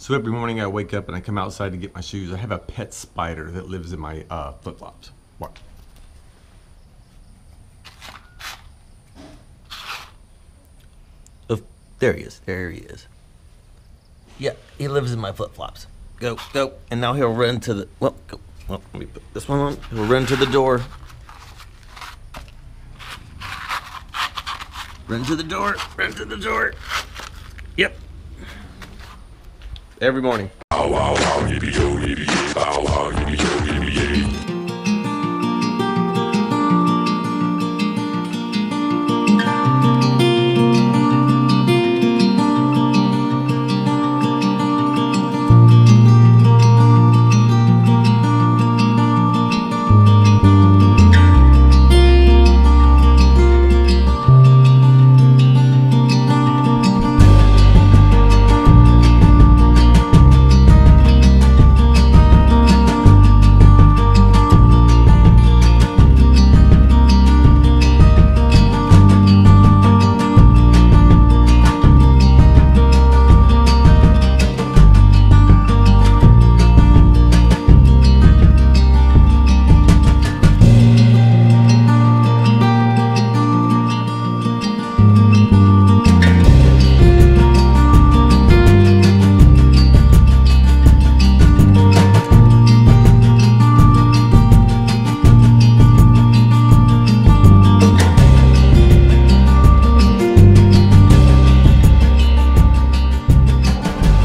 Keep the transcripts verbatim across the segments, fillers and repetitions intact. So every morning I wake up and I come outside to get my shoes. I have a pet spider that lives in my uh, flip-flops. Watch. Oh, there he is, there he is. Yeah, he lives in my flip-flops. Go, go, and now he'll run to the, well, go, well, let me put this one on. He'll run to the door. Run to the door, run to the door. Yep. Every morning.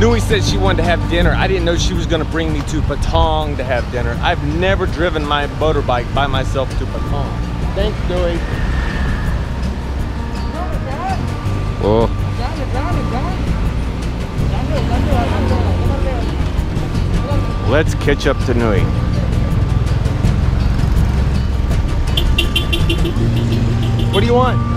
Nui said she wanted to have dinner. I didn't know she was gonna bring me to Patong to have dinner. I've never driven my motorbike by myself to Patong. Thanks, Nui. Whoa. Let's catch up to Nui. What do you want?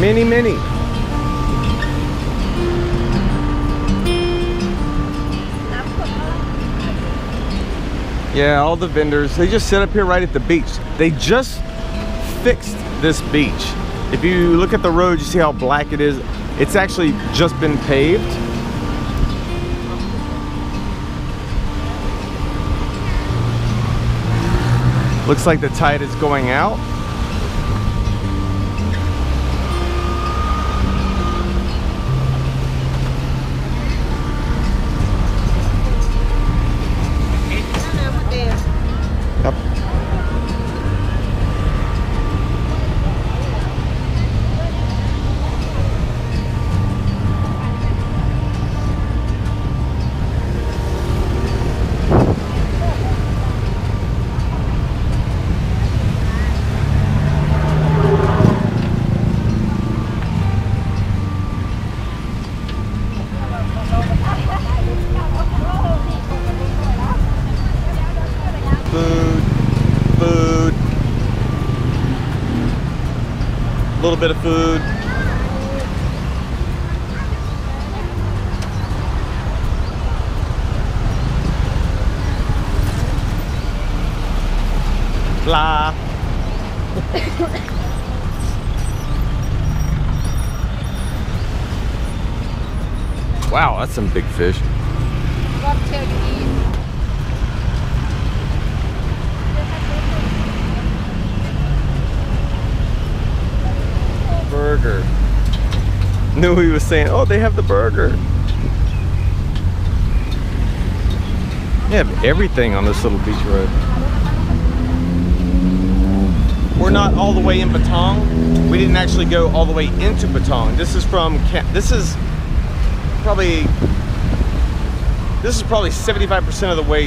Mini, mini. Yeah, all the vendors, they just sit up here right at the beach. They just fixed this beach. If you look at the road, you see how black it is. It's actually just been paved. Looks like the tide is going out. A little bit of food. Blah. Wow, that's some big fish. Burger. Nui was saying, oh, they have the burger. They have everything on this little beach road. We're not all the way in Patong. We didn't actually go all the way into Patong. This is from, this is probably, this is probably seventy-five percent of the way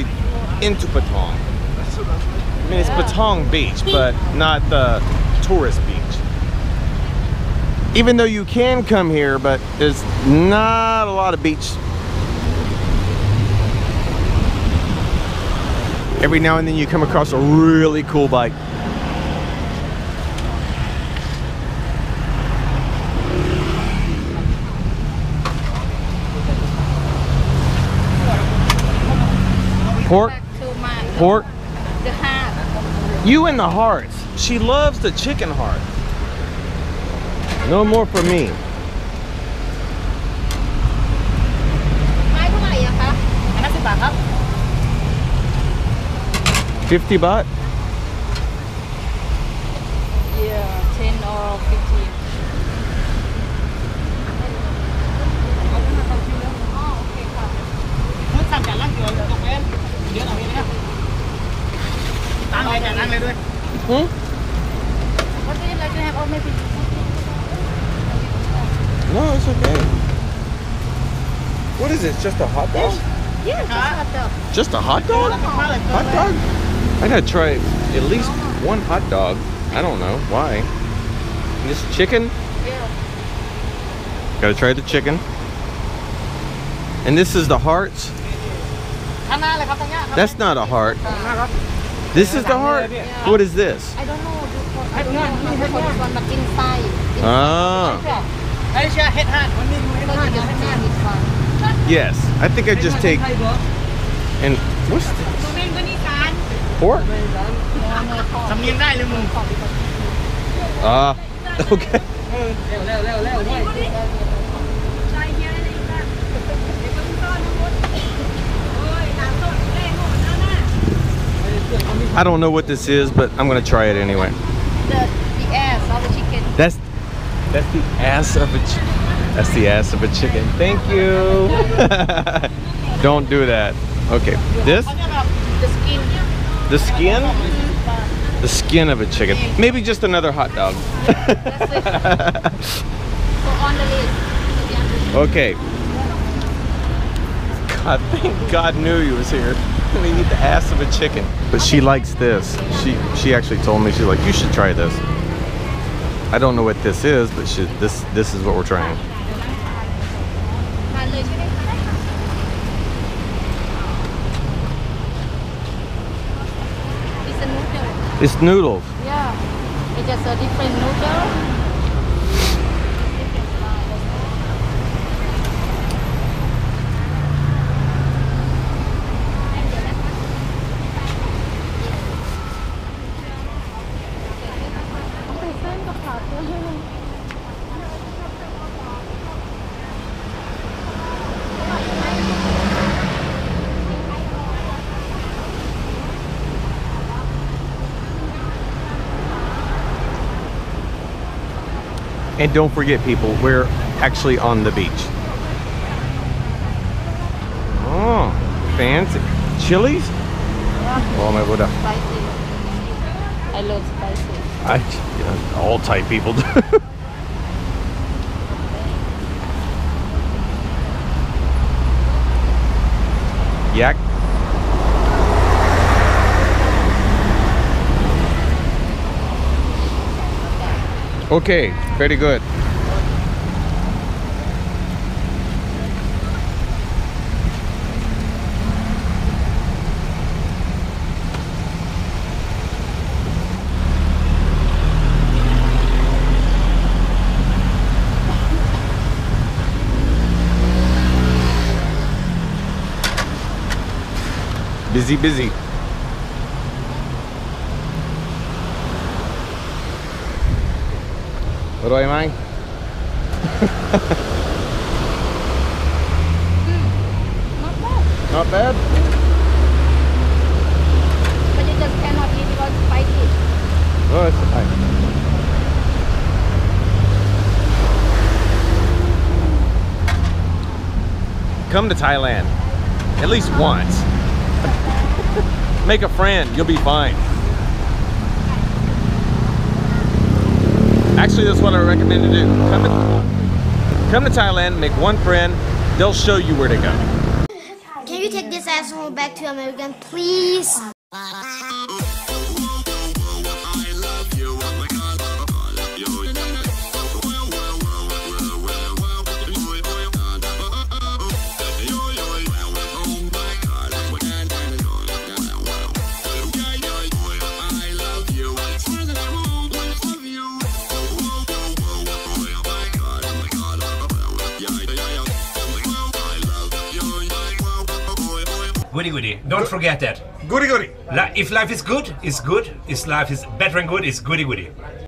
into Patong. I mean, it's Patong Beach, but not the tourist beach. Even though you can come here, but there's not a lot of beach. Every now and then you come across a really cool bike. Pork? To my, pork? The heart. You and the hearts. She loves the chicken heart. No more for me. fifty baht? Yeah, ten or fifteen. Hmm? What do you like to have? Or maybe? No, it's okay. What is it? Just a hot dog? Yeah, just a hot dog. Just a hot dog? Hot dog? I gotta try at least one hot dog. I don't know why. This chicken? Yeah. Gotta try the chicken. And this is the hearts? That's not a heart. This is the heart? Yeah. What is this? I don't know. I don't know. Ah. Yes. I think I just take... And what's this? Pork? Ah. Okay. I don't know what this is, but I'm gonna try it anyway. The, the ass of a chicken. That's that's the ass of a chicken. That's the ass of a chicken. Thank you. Don't do that. Okay. This. The skin. The skin. Mm-hmm. The skin of a chicken. Maybe just another hot dog. That's it. So on the list. Okay. God, thank God Nui he was here. We need the ass of a chicken. But she likes this. She she actually told me, she's like, you should try this. I don't know what this is, but she, this this is what we're trying. It's a noodle. It's noodles. Yeah, it's just a different noodle. And don't forget, people, we're actually on the beach. Oh, fancy. Chilies? Yeah. Oh, my Buddha. Spicy. I love spicy. I, you know, all Thai people do. Yak. Okay, very good. Busy, busy. What am I? Not bad. Not bad? But you just cannot eat because it's spicy. Oh, it's fine. Come to Thailand. At least oh. once. Make a friend. You'll be fine. Actually, that's what I recommend to do. Come to, come to Thailand, make one friend, they'll show you where to go. Can you take this asshole back to America, please? What do you goody. Don't forget that. Goody goody. If life is good, it's good. If life is better and good, it's goody goody.